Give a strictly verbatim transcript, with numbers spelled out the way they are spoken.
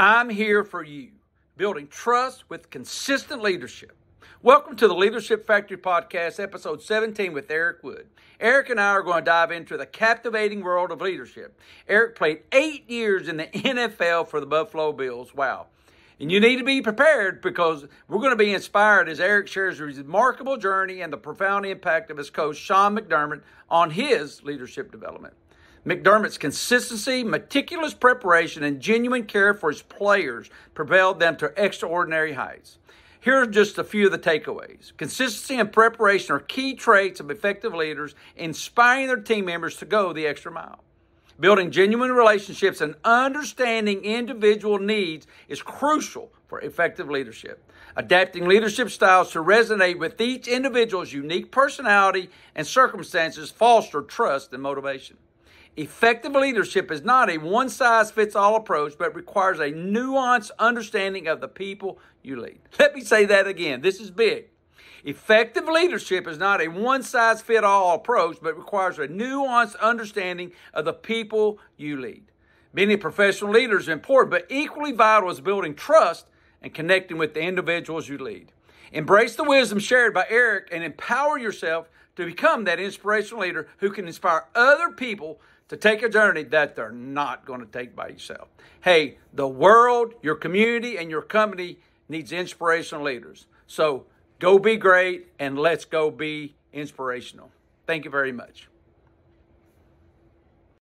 I'm here for you, building trust with consistent leadership. Welcome to the Leadership Factory Podcast, episode seventeen with Eric Wood. Eric and I are going to dive into the captivating world of leadership. Eric played eight years in the N F L for the Buffalo Bills. Wow. And you need to be prepared because we're going to be inspired as Eric shares his remarkable journey and the profound impact of his coach, Sean McDermott, on his leadership development. McDermott's consistency, meticulous preparation, and genuine care for his players propelled them to extraordinary heights. Here are just a few of the takeaways. Consistency and preparation are key traits of effective leaders, inspiring their team members to go the extra mile. Building genuine relationships and understanding individual needs is crucial for effective leadership. Adapting leadership styles to resonate with each individual's unique personality and circumstances fosters trust and motivation. Effective leadership is not a one-size-fits-all approach, but requires a nuanced understanding of the people you lead. Let me say that again. This is big. Effective leadership is not a one-size-fits-all approach, but requires a nuanced understanding of the people you lead. Being a professional leader is important, but equally vital is building trust and connecting with the individuals you lead. Embrace the wisdom shared by Eric and empower yourself to become that inspirational leader who can inspire other people to take a journey that they're not going to take by yourself. Hey, the world, your community, and your company needs inspirational leaders. So go be great, and let's go be inspirational. Thank you very much.